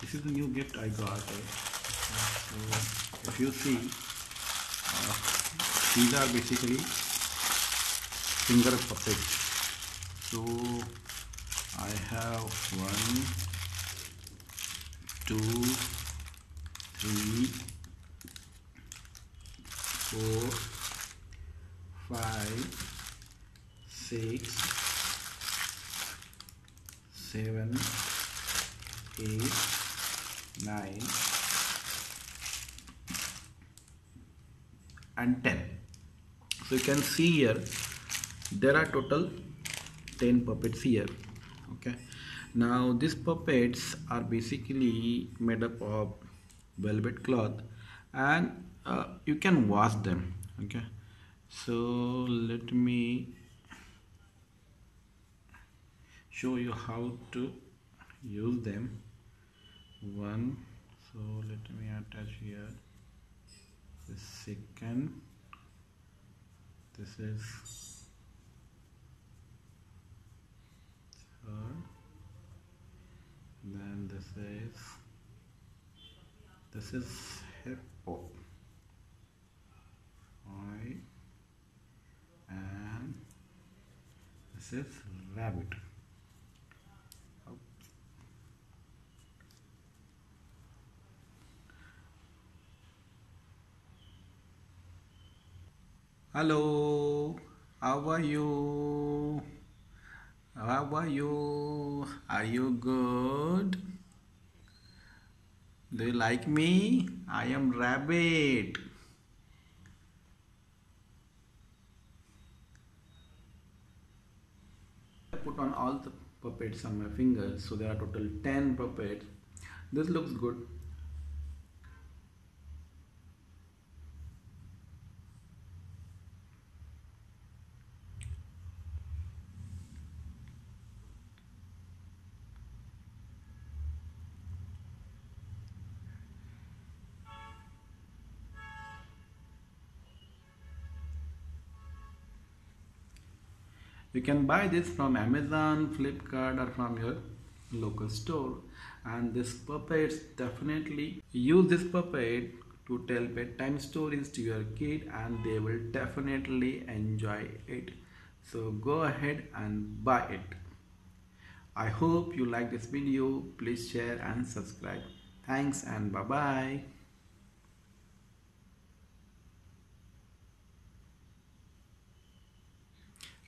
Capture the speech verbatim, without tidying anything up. This is the new gift I got. Eh? So if you see, uh, these are basically finger puppets. So I have one, two, three, four, five, six, seven, eight, nine, and ten. So you can see here there are total ten puppets here. Okay, now these puppets are basically made up of velvet cloth, and uh, you can wash them. Okay, so let me show you how to use them one. So let me attach here the second. This is third, then this is this is hippo, right, and this is rabbit. Oops. Hello, how are you? How are you? Are you good? Do you like me? I am rabbit. I put on all the puppets on my fingers, so there are total ten puppets. This looks good. You can buy this from Amazon, Flipkart, or from your local store. And this puppets, definitely use this puppet to tell bedtime stories to your kid, and they will definitely enjoy it. So go ahead and buy it. I hope you like this video. Please share and subscribe. Thanks and bye bye.